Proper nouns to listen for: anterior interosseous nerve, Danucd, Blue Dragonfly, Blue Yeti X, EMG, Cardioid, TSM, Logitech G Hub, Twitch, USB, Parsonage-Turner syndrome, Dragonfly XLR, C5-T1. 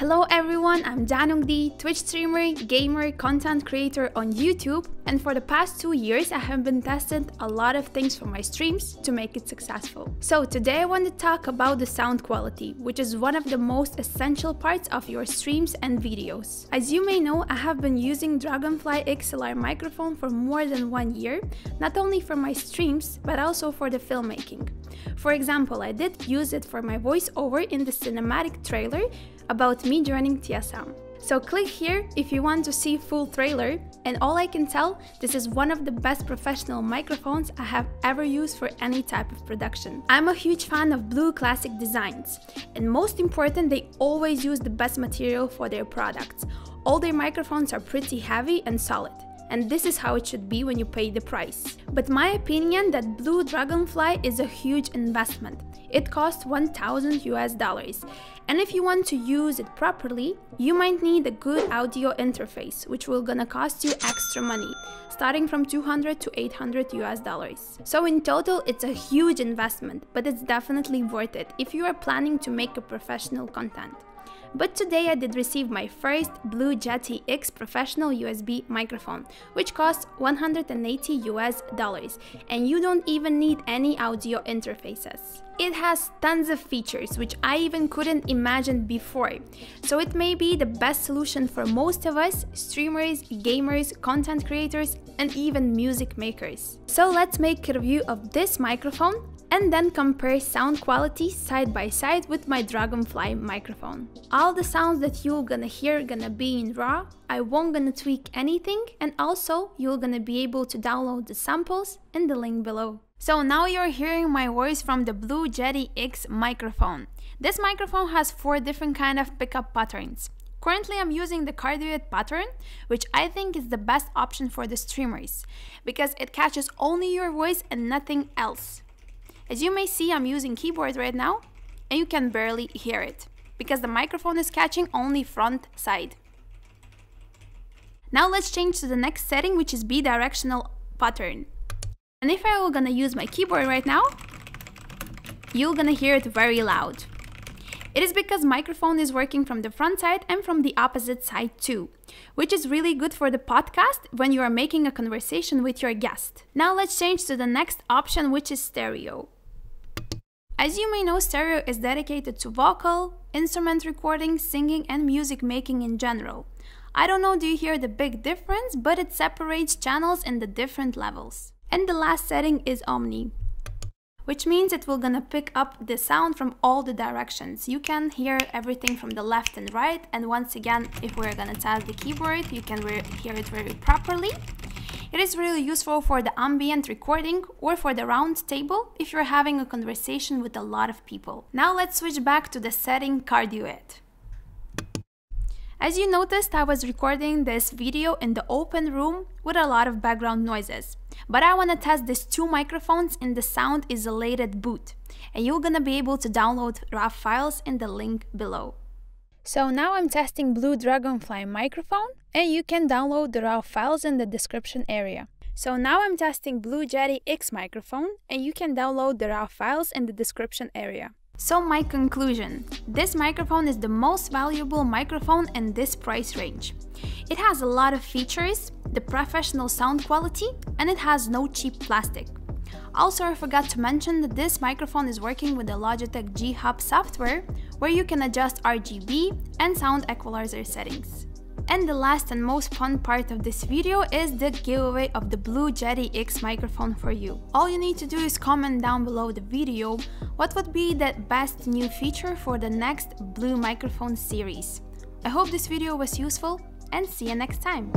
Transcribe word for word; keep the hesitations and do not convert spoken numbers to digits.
Hello everyone, I'm Danucd, Twitch streamer, gamer, content creator on YouTube, and for the past two years I have been testing a lot of things for my streams to make it successful. So today I want to talk about the sound quality, which is one of the most essential parts of your streams and videos. As you may know, I have been using Dragonfly X L R microphone for more than one year, not only for my streams, but also for the filmmaking. For example, I did use it for my voiceover in the cinematic trailer about me joining T S M. So click here if you want to see full trailer, and all I can tell, this is one of the best professional microphones I have ever used for any type of production. I'm a huge fan of Blue classic designs, and most important, they always use the best material for their products. All their microphones are pretty heavy and solid. And this is how it should be when you pay the price. But my opinion that Blue Dragonfly is a huge investment. It costs one thousand US dollars. And if you want to use it properly, you might need a good audio interface, which will gonna cost you extra money, starting from two hundred to eight hundred US dollars. So in total, it's a huge investment, but it's definitely worth it if you are planning to make a professional content. But today I did receive my first Blue Yeti X professional U S B microphone, which costs one hundred eighty US dollars, and you don't even need any audio interfaces. It has tons of features which I even couldn't imagine before, so it may be the best solution for most of us, streamers, gamers, content creators, and even music makers. So let's make a review of this microphone and then compare sound quality side by side with my Dragonfly microphone. All the sounds that you're gonna hear gonna be in raw, I won't gonna tweak anything, and also you're gonna be able to download the samples in the link below. So now you're hearing my voice from the Blue Yeti X microphone. This microphone has four different kind of pickup patterns. Currently, I'm using the Cardioid pattern, which I think is the best option for the streamers, because it catches only your voice and nothing else. As you may see, I'm using keyboard right now, and you can barely hear it, because the microphone is catching only front side. Now let's change to the next setting, which is bidirectional pattern. And if I were gonna use my keyboard right now, you're gonna hear it very loud. It is because microphone is working from the front side and from the opposite side too, which is really good for the podcast when you are making a conversation with your guest. Now let's change to the next option, which is stereo. As you may know, stereo is dedicated to vocal, instrument recording, singing, and music making in general. I don't know, do you hear the big difference, but it separates channels in the different levels. And the last setting is omni, which means it will gonna pick up the sound from all the directions. You can hear everything from the left and right, and once again, if we're gonna tap the keyboard, you can hear it very properly. It is really useful for the ambient recording or for the round table if you're having a conversation with a lot of people. Now let's switch back to the setting Cardioid. As you noticed, I was recording this video in the open room with a lot of background noises, but I wanna test these two microphones in the sound isolated booth, and you're gonna be able to download raw files in the link below. So now I'm testing Blue Dragonfly microphone, and you can download the raw files in the description area. So now I'm testing Blue Yeti X microphone, and you can download the raw files in the description area. So my conclusion, this microphone is the most valuable microphone in this price range. It has a lot of features, the professional sound quality, and it has no cheap plastic. Also, I forgot to mention that this microphone is working with the Logitech G Hub software, where you can adjust R G B and sound equalizer settings. And the last and most fun part of this video is the giveaway of the Blue Yeti X microphone for you. All you need to do is comment down below the video what would be the best new feature for the next Blue microphone series. I hope this video was useful, and see you next time!